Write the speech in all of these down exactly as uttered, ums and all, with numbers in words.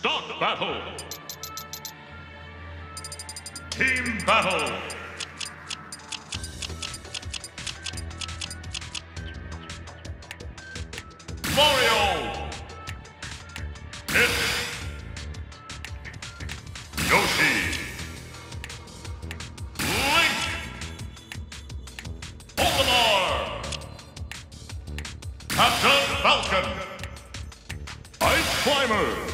Start battle. Team battle. Mario. Hit. Yoshi. Link. Olimar. Captain Falcon. Ice Climbers.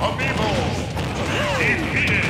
Amiibo! Defeated!